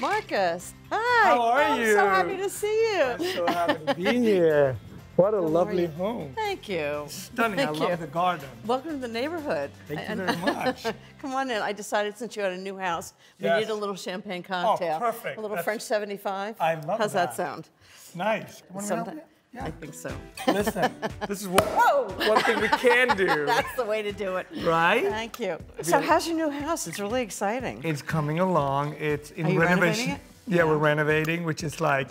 Marcus, hi. How are you? I'm so happy to see you. I'm so happy to be here. What a lovely home. Thank you. Stunning. Thank you. I love the garden. Welcome to the neighborhood. Thank you very much. Come on in. I decided since you had a new house, we need a little champagne cocktail. Oh, perfect. A little French 75. I love that. How's that sound? Nice. Yeah. I think so. Listen, this is one thing we can do. That's the way to do it. Right? Thank you. So how's your new house? It's really exciting. It's coming along. It's in renovation. Renovating it? Yeah, we're renovating, which is like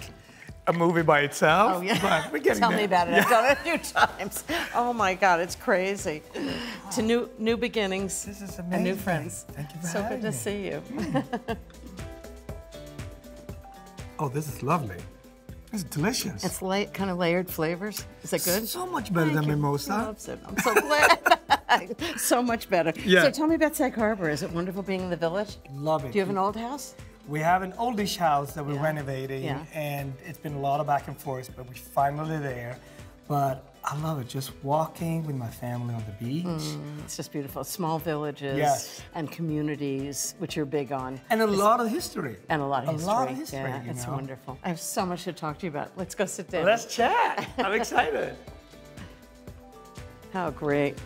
a movie by itself. Oh, yeah. But we're getting Tell me about it. I've done it a few times. Oh, my God. It's crazy. Wow. To new beginnings. This is amazing. And new friends. Thank you for having me. So good to see you. Mm. Oh, this is lovely. It's delicious. It's kind of layered flavors. Is it good? So much better than mimosa. I love it. I'm so glad. So much better. Yeah. So tell me about Sag Harbor. Is it wonderful being in the village? Love it. Do you have an old house? We have an oldish house that we're renovating, and it's been a lot of back and forth, but we're finally there. But I love it, just walking with my family on the beach. It's just beautiful. Small villages and communities, which you're big on. And a lot of history. And a lot of history. A lot of history. Yeah, it's wonderful. I have so much to talk to you about. Let's go sit down. Well, let's chat. I'm excited. How great.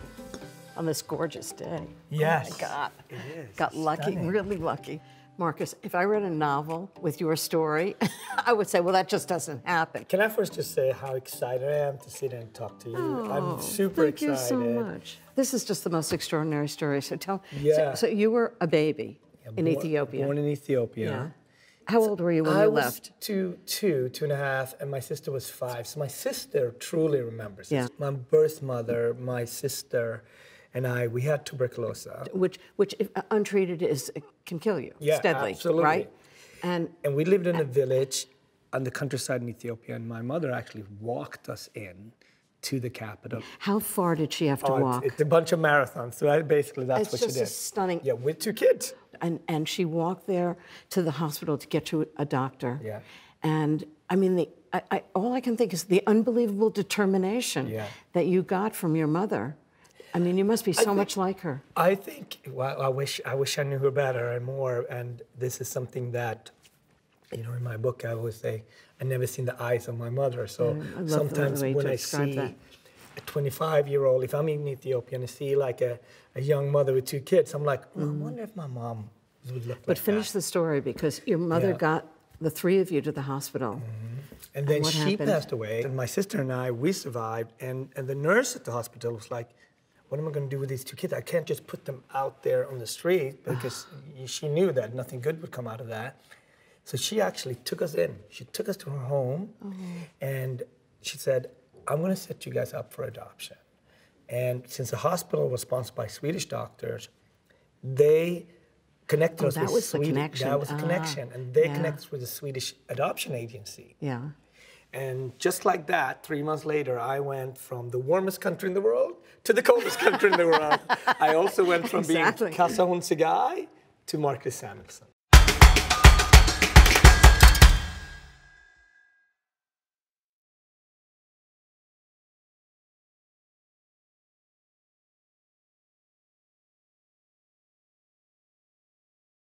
On this gorgeous day. Yes. Oh my God. It is. Got lucky, really lucky. Marcus, if I read a novel with your story, I would say, well, that just doesn't happen. Can I first just say how excited I am to sit and talk to you? Oh, I'm super excited. Thank you so much. This is just the most extraordinary story. So tell so you were a baby in Ethiopia. Born in Ethiopia. Yeah. How old were you when you left? I was two and a half, and my sister was 5. So my sister truly remembers this. My birth mother, my sister, and we had tuberculosis. Which if untreated can kill you, steadily, absolutely. Right? And we lived in a village on the countryside in Ethiopia, and my mother actually walked us in to the capital. How far did she have to walk? It's a bunch of marathons, so that's what she did. It's just stunning. Yeah, with 2 kids. And she walked there to the hospital to get to a doctor. Yeah. And I mean, all I can think is the unbelievable determination that you got from your mother. I mean, you must be so much like her. I think, well, I wish I knew her better and more. And this is something that, you know, in my book, I always say, I've never seen the eyes of my mother. So sometimes when I see a 25-year-old, if I'm in Ethiopia and I see like a young mother with 2 kids, I'm like, I wonder if my mom would look like that. But finish the story, because your mother got the 3 of you to the hospital. And then she passed away. And my sister and I, we survived. And the nurse at the hospital was like, what am I going to do with these 2 kids? I can't just put them out there on the street, because she knew that nothing good would come out of that. So she actually took us in. She took us to her home, and she said, I'm going to set you guys up for adoption. And since the hospital was sponsored by Swedish doctors, they connected us with the Swedish. That was the connection. And they connected us with the Swedish adoption agency. Yeah. And just like that, 3 months later, I went from the warmest country in the world to the coldest country in the world. I also went from being Kasa Honsugai to Marcus Samuelsson.